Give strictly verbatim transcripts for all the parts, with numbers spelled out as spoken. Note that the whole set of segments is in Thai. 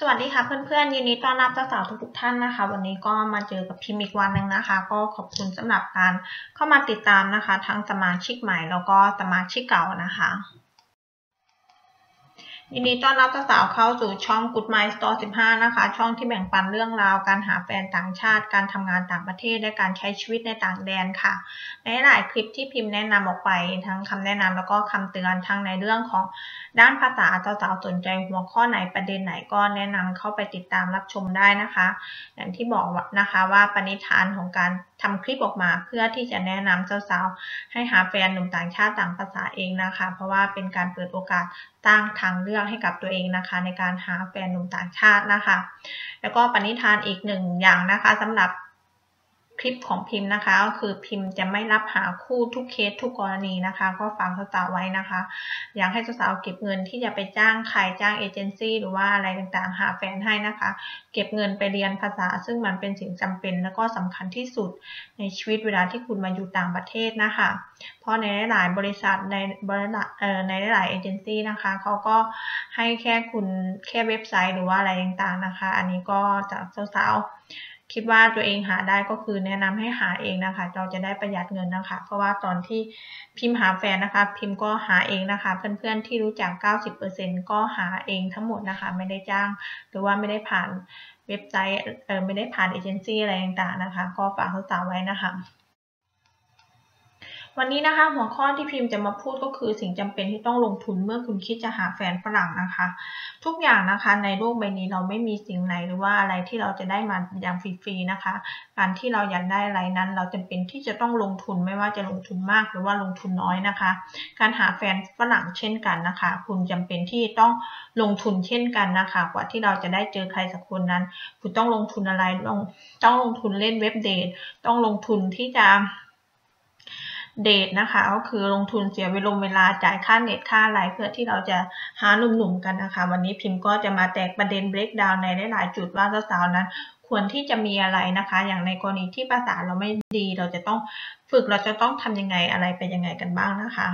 สวัสดีค่ะเพื่อนๆยินดีต้อนรับสาวๆทุกๆท่านนะคะวันนี้ก็มาเจอกับพิมพ์อีกวันหนึ่งนะคะก็ขอบคุณสำหรับการเข้ามาติดตามนะคะทั้งสมาชิกใหม่แล้วก็สมาชิกเก่านะคะยินดีต้อนรับสาวๆเข้าสู่ช่อง Goods Mystore สิบห้านะคะช่องที่แบ่งปันเรื่องราวการหาแฟนต่างชาติการทำงานต่างประเทศและการใช้ชีวิตในต่างแดนค่ะในหลายคลิปที่พิมพ์แนะนำออกไปทั้งคำแนะนำแล้วก็คำเตือนทั้งในเรื่องของด้านภาษาสาวๆสนใจหัวข้อไหนประเด็นไหนก็แนะนำเข้าไปติดตามรับชมได้นะคะอย่างที่บอกนะคะว่าปณิธานของการทำคลิปออกมาเพื่อที่จะแนะนำสาวๆให้หาแฟนหนุ่มต่างชาติต่างภาษาเองนะคะเพราะว่าเป็นการเปิดโอกาสสร้างทางเลือกให้กับตัวเองนะคะในการหาแฟนหนุ่มต่างชาตินะคะแล้วก็ปณิธานอีกหนึ่งอย่างนะคะสำหรับคลิปของพิมพ์นะคะก็คือพิมพ์จะไม่รับหาคู่ทุกเคสทุกกรณีนะคะก็ฟังสาวๆไว้นะคะอยากให้สาวๆเก็บเงินที่จะไปจ้างใครจ้างเอเจนซี่หรือว่าอะไรต่างๆหาแฟนให้นะคะเก็บเงินไปเรียนภาษาซึ่งมันเป็นสิ่งจำเป็นและก็สำคัญที่สุดในชีวิตเวลาที่คุณมาอยู่ต่างประเทศนะคะเพราะในหลายบริษัทในบริษัทเอ่อในหลายเอเจนซี่นะคะเขาก็ให้แค่คุณแค่เว็บไซต์หรือว่าอะไรต่างๆนะคะอันนี้ก็จากสาวๆคิดว่าตัวเองหาได้ก็คือแนะนำให้หาเองนะคะเราจะได้ประหยัดเงินนะคะเพราะว่าตอนที่พิมพ์หาแฟนนะคะพิมพ์ก็หาเองนะคะเพื่อนๆที่รู้จัก เก้าสิบเปอร์เซ็นต์ ก็หาเองทั้งหมดนะคะไม่ได้จ้างหรือว่าไม่ได้ผ่านเว็บไซต์เออไม่ได้ผ่านเอเจนซี่อะไรต่างๆนะคะก็ฝากสาวๆไว้นะคะวันนี้นะคะหัวข้อที่พิมพ์จะมาพูดก็คือสิ่งจำเป็นที่ต้องลงทุนเมื่อคุณคิดจะหาแฟนฝรั่งนะคะทุกอย่างนะคะในโลกใบนี้เราไม่มีสิ่งไหนหรือว่าอะไรที่เราจะได้มาอย่างฟรีๆนะคะการที่เราอยากได้อะไรนั้นเราจำเป็นที่จะต้องลงทุนไม่ว่าจะลงทุนมากหรือว่าลงทุนน้อยนะคะการหาแฟนฝรั่งเช่นกันนะคะคุณจำเป็นที่ต้องลงทุนเช่นกันนะคะกว่าที่เราจะได้เจอใครสักคนนั้นคุณต้องลงทุนอะไรต้องต้องลงทุนเล่นเว็บเดทต้องลงทุนที่จะเดทนะคะก็คือลงทุนเสียเวลาเวลาจ่ายค่าเน็ตค่าอะไรเพื่อที่เราจะหาหนุ่มๆกันนะคะวันนี้พิมพ์ก็จะมาแตกประเด็นเบรกดาวน์ในหลายๆจุดว่าสาวๆนั้นควรที่จะมีอะไรนะคะอย่างในกรณีที่ภาษาเราไม่ดีเราจะต้องฝึกเราจะต้องทำยังไงอะไรไปยังไงกันบ้างนะคะ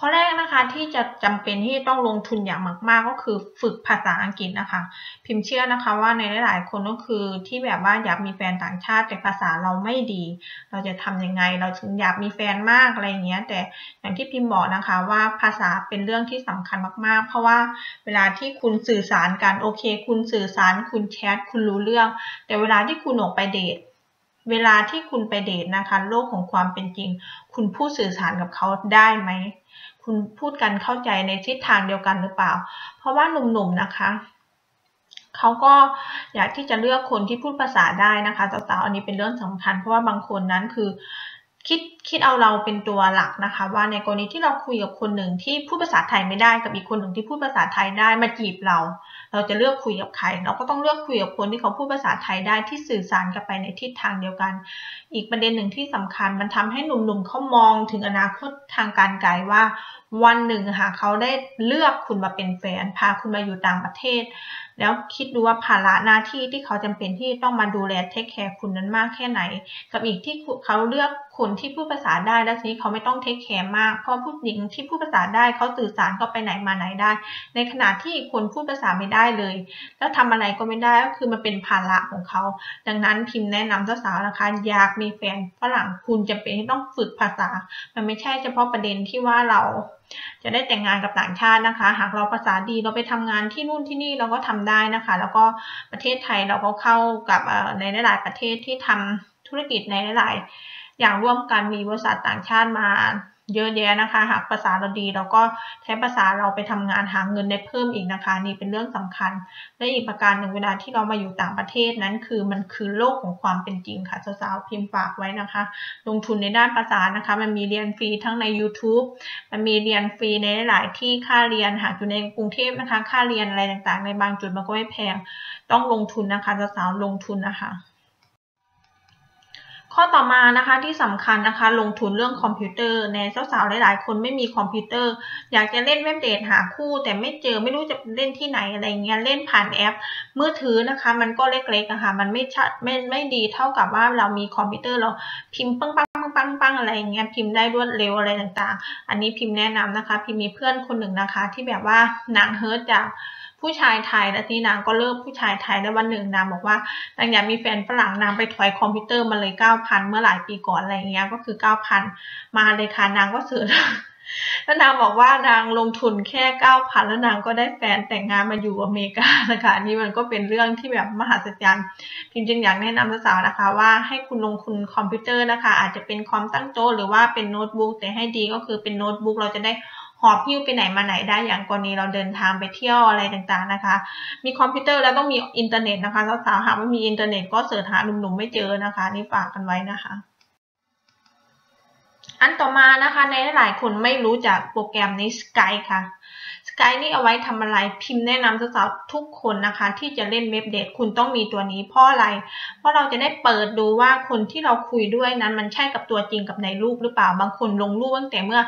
ข้อแรกนะคะที่จะจำเป็นที่ต้องลงทุนอย่างมากๆก็คือฝึกภาษาอังกฤษนะคะพิมพ์เชื่อนะคะว่าในหลายๆคนก็คือที่แบบว่าอยากมีแฟนต่างชาติแต่ภาษาเราไม่ดีเราจะทํำยังไงเราถึงอยากมีแฟนมากอะไรเงี้ยแต่อย่างที่พิมพ์บอกนะคะว่าภาษาเป็นเรื่องที่สำคัญมากๆเพราะว่าเวลาที่คุณสื่อสารกันโอเคคุณสื่อสารคุณแชทคุณรู้เรื่องแต่เวลาที่คุณออกไปเดทเวลาที่คุณไปเดทนะคะโลกของความเป็นจริงคุณพูดสื่อสารกับเขาได้ไหมคุณพูดกันเข้าใจในทิศทางเดียวกันหรือเปล่าเพราะว่าหนุ่มๆนะคะเขาก็อยากที่จะเลือกคนที่พูดภาษาได้นะคะสาวๆอันนี้เป็นเรื่องสำคัญเพราะว่าบางคนนั้นคือคิดคิดเอาเราเป็นตัวหลักนะคะว่าในกรณีที่เราคุยกับคนหนึ่งที่พูดภาษาไทยไม่ได้กับอีกคนหนึ่งที่พูดภาษาไทยได้มาจีบเราเราจะเลือกคุยกับใครเราก็ต้องเลือกคุยกับคนที่เขาพูดภาษาไทยได้ที่สื่อสารกันไปในทิศทางเดียวกันอีกประเด็นหนึ่งที่สำคัญมันทำให้หนุ่มๆเขามองถึงอนาคตทางการไกลว่าวันหนึ่งหากเขาได้เลือกคุณมาเป็นแฟนพาคุณมาอยู่ต่างประเทศแล้วคิดดูว่าภาระหน้าที่ที่เขาจำเป็นที่ต้องมาดูแลเทคแคร์คุณนั้นมากแค่ไหนกับอีกที่เขาเลือกคนที่พูดภาษาได้แล้วทีนี้เขาไม่ต้องเทคแคร์มากเพราะผู้หญิงที่พูดภาษาได้เขาสื่อสารก็ไปไหนมาไหนได้ในขณะที่คนพูดภาษาไม่ได้เลยแล้วทำอะไรก็ไม่ได้ก็คือมันเป็นภาระของเขาดังนั้นพิมพ์แนะนำสาวๆนะคะอยากมีแฟนฝรั่งคุณจำเป็นที่ต้องฝึกภาษามันไม่ใช่เฉพาะประเด็นที่ว่าเราจะได้แต่งงานกับต่างชาตินะคะหากเราภาษาดีเราไปทำงานที่นู่นที่นี่เราก็ทำได้นะคะแล้วก็ประเทศไทยเราก็เข้ากับในหลายๆประเทศที่ทำธุรกิจในหลายๆอย่างร่วมกันมีบริษัทต่างชาติมาเยอะแยะนะคะหากภาษาเราดีเราก็ใช้ภาษาเราไปทำงานหาเงินได้เพิ่มอีกนะคะนี่เป็นเรื่องสำคัญและอีกประการหนึ่งเวลาที่เรามาอยู่ต่างประเทศนั้นคือมันคือโลกของความเป็นจริงค่ะสาวๆพิมพ์ฝากไว้นะคะลงทุนในด้านภาษานะคะมันมีเรียนฟรีทั้งใน ยูทูบ มันมีเรียนฟรีในหลายที่ค่าเรียนหากอยู่ในกรุงเทพนะคะค่าเรียนอะไรต่างๆในบางจุดมันก็ไม่แพงต้องลงทุนนะคะสาวๆลงทุนนะคะข้อต่อมานะคะที่สำคัญนะคะลงทุนเรื่องคอมพิวเตอร์ในสาวๆหลายๆคนไม่มีคอมพิวเตอร์อยากจะเล่นเว็บเดทหาคู่แต่ไม่เจอไม่รู้จะเล่นที่ไหนอะไรเงี้ยเล่นผ่านแอปมือถือนะคะมันก็เล็กๆนะคะมันไม่ชัดไม่ไม่ดีเท่ากับว่าเรามีคอมพิวเตอร์เราพิมพ์ปังๆ ปังๆอะไรอย่างเงี้ยพิมพ์ได้รวดเร็วอะไรต่างๆอันนี้พิมพ์แนะนำนะคะพิมพ์มีเพื่อนคนหนึ่งนะคะที่แบบว่านางเฮิร์ตจากผู้ชายไทยแล้วที่นางก็เลิกผู้ชายไทยได้วันหนึ่งนางบอกว่านางอยากมีแฟนฝรั่งนางไปถอยคอมพิวเตอร์มาเลย เก้าพัน เมื่อหลายปีก่อนอะไรอย่างเงี้ยก็คือ เก้าพัน มาเลยค่ะนางก็ซื้อแล้วนางบอกว่านางลงทุนแค่ เก้าพัน แล้วนางก็ได้แฟนแต่งงานมาอยู่อเมริกานะคะนี่มันก็เป็นเรื่องที่แบบมหัศจรรย์พิมพ์จึงอยากแนะนำสาวๆนะคะว่าให้คุณลงทุนคอมพิวเตอร์นะคะอาจจะเป็นคอมตั้งโต๊ะหรือว่าเป็นโน้ตบุ๊กแต่ให้ดีก็คือเป็นโน้ตบุ๊กเราจะได้หอบหิ้วไปไหนมาไหนได้อย่างกรณีเราเดินทางไปเที่ยวอะไรต่างๆนะคะมีคอมพิวเตอร์แล้วต้องมีอินเทอร์เน็ตนะคะสาวๆหากไม่มีอินเทอร์เน็ตก็เสิร์ชหาหนุ่มๆไม่เจอนะคะนี่ฝากกันไว้นะคะอันต่อมานะคะในหลายคนไม่รู้จักโปรแกรมนี้ Skype ค่ะ Skype นี่เอาไว้ทำอะไรพิมพ์แนะนำสาวๆทุกคนนะคะที่จะเล่นเว็บเดทคุณต้องมีตัวนี้เพราะอะไรเพราะเราจะได้เปิดดูว่าคนที่เราคุยด้วยนั้นมันใช่กับตัวจริงกับในรูปหรือเปล่าบางคนลงรูปตั้งแต่เมื่อ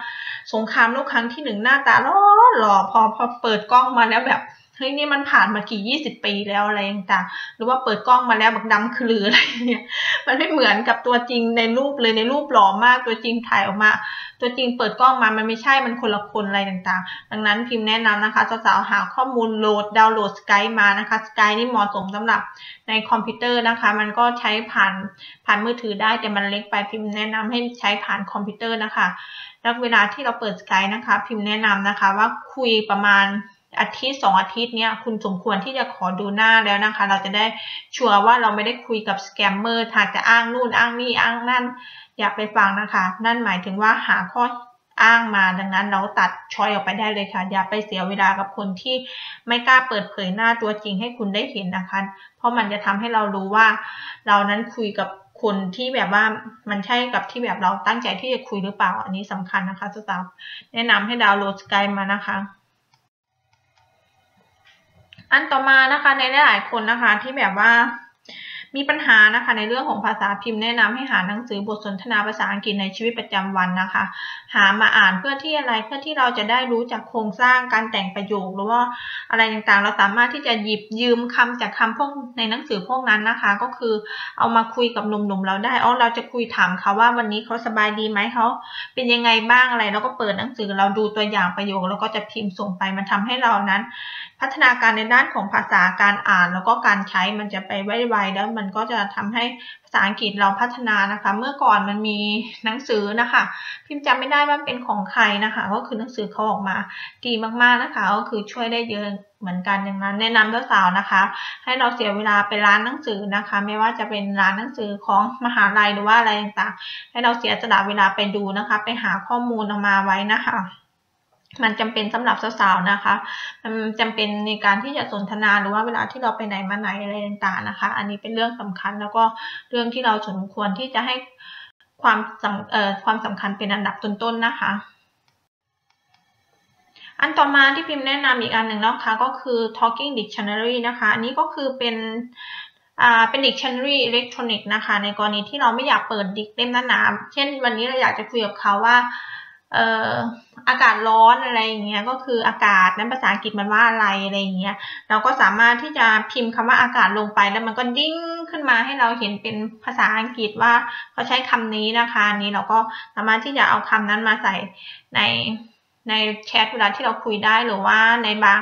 สงครามโลกครั้งที่หนึ่งหน้าตาหล่อหล่อพอพอเปิดกล้องมาแล้วแบบเฮ้ยนี่มันผ่านมากี่ยี่สิบปีแล้วอะไรต่างๆหรือว่าเปิดกล้องมาแล้วบักดำคือหรืออะไรเนี่ยมันไม่เหมือนกับตัวจริงในรูปเลยในรูปหล่อมากตัวจริงถ่ายออกมาตัวจริงเปิดกล้องมามันไม่ใช่มันคนละคนอะไรต่างๆดังนั้นพิมพ์แนะนำนะคะสาวๆหาข้อมูลโหลดดาวน์โหลด Skype มานะคะ Skype นี่เหมาะสมสำหรับในคอมพิวเตอร์นะคะมันก็ใช้ผ่านผ่านมือถือได้แต่มันเล็กไปพิมพ์แนะนำให้ใช้ผ่านคอมพิวเตอร์นะคะแล้วเวลาที่เราเปิด Skype นะคะพิมพ์แนะนำนะคะว่าคุยประมาณอาทิตย์สองอาทิตย์เนี้ยคุณสมควรที่จะขอดูหน้าแล้วนะคะเราจะได้ชัวร์ว่าเราไม่ได้คุยกับสแกมเมอร์ทางจะอ้างนู่นอ้างนี่อ้างนั่นอย่าไปฟังนะคะนั่นหมายถึงว่าหาข้ออ้างมาดังนั้นเราตัดช้อยออกไปได้เลยค่ะอย่าไปเสียเวลากับคนที่ไม่กล้าเปิดเผยหน้าตัวจริงให้คุณได้เห็นนะคะเพราะมันจะทำให้เรารู้ว่าเรานั้นคุยกับคนที่แบบว่ามันใช่กับที่แบบเราตั้งใจที่จะคุยหรือเปล่าอันนี้สำคัญนะคะสาวๆแนะนำให้ดาวน์โหลด Skype มานะคะอันต่อมานะคะในหลายๆคนนะคะที่แบบว่ามีปัญหานะคะในเรื่องของภาษาพิมพ์แนะนำให้หาหนังสือบทสนทนาภาษาอังกฤษในชีวิตประจำวันนะคะหามาอ่านเพื่อที่อะไรเพื่อที่เราจะได้รู้จักโครงสร้างการแต่งประโยคหรือว่าอะไรต่างๆเราสามารถที่จะหยิบยืมคำจากคำพวกในหนังสือพวกนั้นนะคะก็คือเอามาคุยกับหนุ่มๆเราได้อ๋อเราจะคุยถามเขาว่าวันนี้เขาสบายดีไหมเขาเป็นยังไงบ้างอะไรแล้วก็เปิดหนังสือเราดูตัวอย่างประโยคแล้วก็จะพิมพ์ส่งไปมันทำให้เรานั้นพัฒนาการในด้านของภาษาการอ่านแล้วก็การใช้มันจะไปไวๆแล้วมันก็จะทำให้ภาษาอังกฤษเราพัฒนานะคะเมื่อก่อนมันมีหนังสือนะคะพิมพ์จำไม่ได้ว่าเป็นของใครนะคะก็คือหนังสือเขาออกมาดีมากๆนะคะก็คือช่วยได้เยอะเหมือนกันอย่างนั้นแนะนำสาวๆนะคะให้เราเสียเวลาไปร้านหนังสือนะคะไม่ว่าจะเป็นร้านหนังสือของมหาลัยหรือว่าอะไรต่างๆให้เราเสียสละเวลาไปดูนะคะไปหาข้อมูลมาไว้นะคะมันจำเป็นสำหรับสาวๆนะคะมันจำเป็นในการที่จะสนทนาหรือว่าเวลาที่เราไปไหนมาไหนอะไรต่างๆนะคะอันนี้เป็นเรื่องสำคัญแล้วก็เรื่องที่เราสมควรที่จะให้ความสำเอ่อความสำคัญเป็นอันดับต้นๆนะคะอันต่อมาที่พิมพ์แนะนำอีกอันหนึ่งนะคะก็คือ talking dictionary นะคะอันนี้ก็คือเป็นเป็น dictionary electronic นะคะในกรณีที่เราไม่อยากเปิดดิกเล่มหนาๆเช่นวันนี้เราอยากจะคุยกับเขาว่าเอ่ออากาศร้อนอะไรอย่างเงี้ยก็คืออากาศนั้นภาษาอังกฤษมันว่าอะไรอะไรอย่างเงี้ยเราก็สามารถที่จะพิมพ์คำว่าอากาศลงไปแล้วมันก็ดิ้งขึ้นมาให้เราเห็นเป็นภาษาอังกฤษว่าเขาใช้คำนี้นะคะนี้เราก็สามารถที่จะเอาคำนั้นมาใส่ในในแชทเวลาที่เราคุยได้หรือว่าในบาง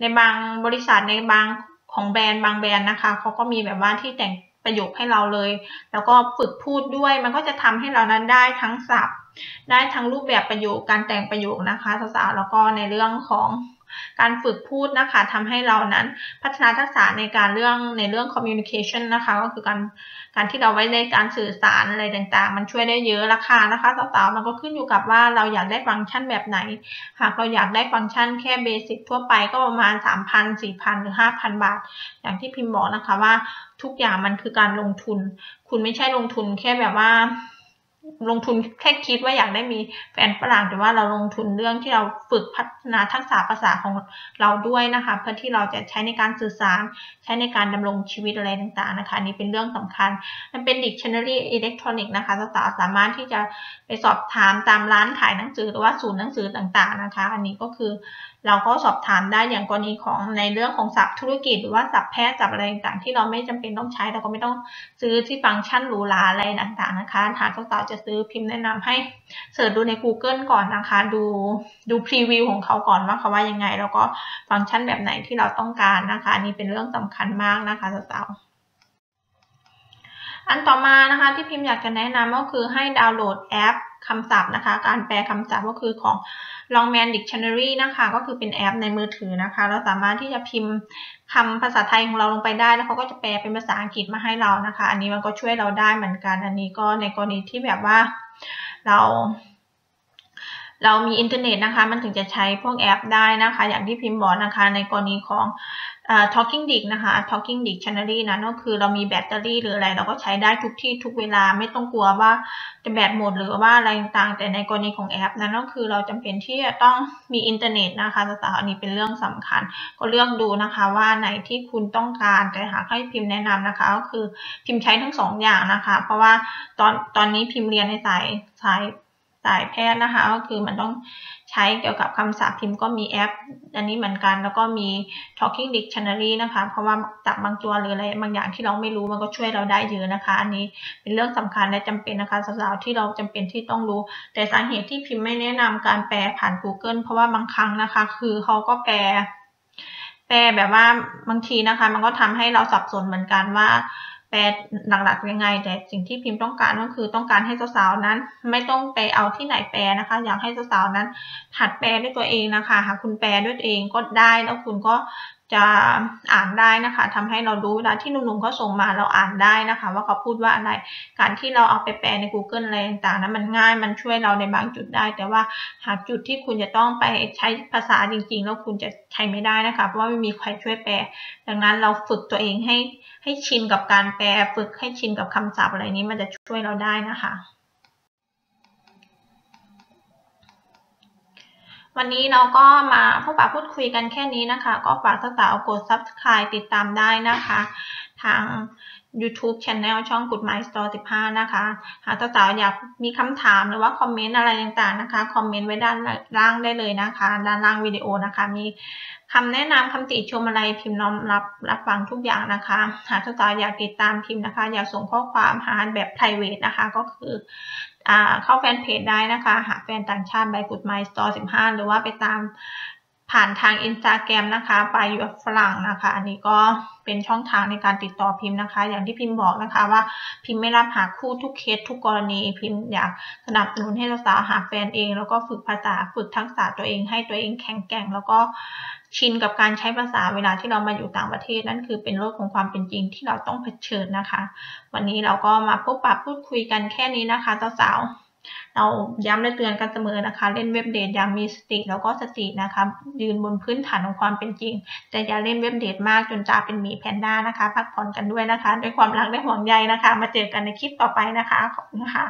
ในบางบริษัทในบางของแบรนด์บางแบรนด์นะคะเขาก็มีแบบว่าที่แต่งประโยคให้เราเลยแล้วก็ฝึกพูดด้วยมันก็จะทำให้เรานั้นได้ทั้งศัพท์ได้ทั้งรูปแบบประโยคการแต่งประโยคนะคะสาวๆแล้วก็ในเรื่องของการฝึกพูดนะคะทำให้เรานั้นพัฒนาทักษะในการเรื่องในเรื่อง communication นะคะก็คือการการที่เราไว้ในการสื่อสารอะไรต่างๆมันช่วยได้เยอะราคานะคะสาวๆมันก็ขึ้นอยู่กับว่าเราอยากได้ฟังก์ชันแบบไหนหากเราอยากได้ฟังก์ชันแค่เบสิกทั่วไปก็ประมาณ สามพัน สี่พัน หรือ ห้าพัน บาทอย่างที่พิมพ์บอกนะคะว่าทุกอย่างมันคือการลงทุนคุณไม่ใช่ลงทุนแค่แบบว่าลงทุนแค่คิดว่าอยากได้มีแฟนฝรั่งแต่ว่าเราลงทุนเรื่องที่เราฝึกพัฒนาทักษะภาษาของเราด้วยนะคะเพื่อที่เราจะใช้ในการสื่อสารใช้ในการดำรงชีวิตอะไรต่างๆนะคะนี่เป็นเรื่องสำคัญมันเป็น Dictionary Electronic นะคะสาวๆสามารถที่จะไปสอบถามตามร้านขายหนังสือหรือว่าศูนย์หนังสือต่างๆนะคะอันนี้ก็คือเราก็สอบถามได้อย่างกรณีของในเรื่องของศัพท์ธุรกิจหรือว่าศัพท์แพทย์ศัพท์อะไรต่างๆที่เราไม่จำเป็นต้องใช้เราก็ไม่ต้องซื้อที่ฟังก์ชันหรูหราอะไรต่างๆนะคะหากสาวๆจะ จะซื้อพิมพ์แนะนำให้เสิร์ชดูใน Google ก่อนนะคะดูดูพรีวิวของเขาก่อนว่าเขาว่ายังไงแล้วก็ฟังก์ชันแบบไหนที่เราต้องการนะคะอันนี้เป็นเรื่องสำคัญมากนะคะสาวๆอันต่อมานะคะที่พิมพ์อยากจะแนะนำก็คือให้ดาวน์โหลดแอปคำศัพท์นะคะการแปลคำศัพท์ก็คือของ Longman Dictionary นะคะก็คือเป็นแอปในมือถือนะคะเราสามารถที่จะพิมพ์คำภาษาไทยของเราลงไปได้แล้วเขาก็จะแปลเป็นภาษาอังกฤษมาให้เรานะคะอันนี้มันก็ช่วยเราได้เหมือนกันอันนี้ก็ในกรณีที่แบบว่าเราเรามีอินเทอร์เน็ตนะคะมันถึงจะใช้พวกแอปได้นะคะอย่างที่พิมพ์บอกนะคะในกรณีของ uh, Talking Dic นะคะ Talking Dictionary นะก็คือเรามีแบตเตอรี่หรืออะไรเราก็ใช้ได้ทุกที่ทุกเวลาไม่ต้องกลัวว่าจะแบตหมดหรือว่าอะไรต่างๆแต่ในกรณีของแอปนั้นก็คือเราจำเป็นที่จะต้องมีอินเทอร์เน็ตนะคะสาวๆอันนี้เป็นเรื่องสำคัญก็เลือกดูนะคะว่าไหนที่คุณต้องการแต่หากให้พิมพ์แนะนำนะคะก็คือพิมพ์ใช้ทั้งสองอย่างนะคะเพราะว่าตอนตอนนี้พิมพ์เรียนในสายสายสายแพทย์นะคะก็คือมันต้องใช้เกี่ยวกับคำศัพท์พิมพ์ก็มีแอปอันนี้เหมือนกันแล้วก็มี Talking Dictionary นะคะเพราะว่าจับบางตัวหรืออะไรบางอย่างที่เราไม่รู้มันก็ช่วยเราได้เยอะนะคะอันนี้เป็นเรื่องสำคัญและจำเป็นนะคะสาวๆที่เราจำเป็นที่ต้องรู้แต่สาเหตุที่พิมพ์ไม่แนะนำการแปลผ่าน Google เพราะว่าบางครั้งนะคะคือเขาก็แปลแปลแบบว่าบางทีนะคะมันก็ทำให้เราสับสนเหมือนกันว่าแปลหลักๆยังไงแต่สิ่งที่พิมพ์ต้องการก็คือต้องการให้สาวๆนั้นไม่ต้องไปเอาที่ไหนแปลนะคะอยากให้สาวๆนั้นหัดแปลด้วยตัวเองนะคะหากคุณแปลด้วยตัวเองก็ได้แล้วคุณก็จะอ่านได้นะคะทำให้เรารู้เวลาที่หนุ่มๆเขาส่งมาเราอ่านได้นะคะว่าเขาพูดว่าอะไรการที่เราเอาไปแปลใน Google อะไรต่างๆนั้นมันง่ายมันช่วยเราในบางจุดได้แต่ว่าหากจุดที่คุณจะต้องไปใช้ภาษาจริงๆแล้วคุณจะใช้ไม่ได้นะคะเพราะว่าไม่มีใครช่วยแปลดังนั้นเราฝึกตัวเองให้ให้ชินกับการแปลฝึกให้ชินกับคำศัพท์อะไรนี้มันจะช่วยเราได้นะคะวันนี้เราก็มาพบปะพูดคุยกันแค่นี้นะคะก็ฝากสาวๆกด Subscribe ติดตามได้นะคะทาง YouTube Channel ช่อง Goods Mystore สิบห้านะคะหากสาวๆอยากมีคำถามหรือว่าคอมเมนต์อะไรต่างๆนะคะคอมเมนต์ไว้ด้านล่างได้เลยนะคะด้านล่างวิดีโอนะคะมีคำแนะนำคำติชมอะไรพิมพ์น้อมรับรับฟังทุกอย่างนะคะหากสาวๆอยากติดตามพิมพ์นะคะอยากส่งข้อความหาแบบ private นะคะก็คือเข้าแฟนเพจได้นะคะหาแฟนต่างชาติ by Goods Mystore สิบห้าหรือว่าไปตามผ่านทาง Instagram นะคะ by your ฝรั่งนะคะอันนี้ก็เป็นช่องทางในการติดต่อพิมพ์นะคะอย่างที่พิมพ์บอกนะคะว่าพิมพ์ไม่รับหาคู่ทุกเคสทุกกรณีพิมพ์อยากสนับสนุนให้สาวๆหาแฟนเองแล้วก็ฝึกภาษาฝึกทักษะตัวเองให้ตัวเองแข็งแกร่งแล้วก็ชินกับการใช้ภาษาเวลาที่เรามาอยู่ต่างประเทศนั่นคือเป็นโลกของความเป็นจริงที่เราต้องเผชิญนะคะวันนี้เราก็มาพบปะพูดคุยกันแค่นี้นะคะสาวๆเราย้ำและเตือนกันเสมอนะคะเล่นเว็บเดทอย่ามีสติแล้วก็สตินะคะยืนบนพื้นฐานของความเป็นจริงแต่อย่าเล่นเว็บเดทมากจนตาเป็นหมีแพนด้านะคะพักผ่อนกันด้วยนะคะด้วยความรักและห่วงใยนะคะมาเจอกันในคลิปต่อไปนะคะขอบคุณค่ะ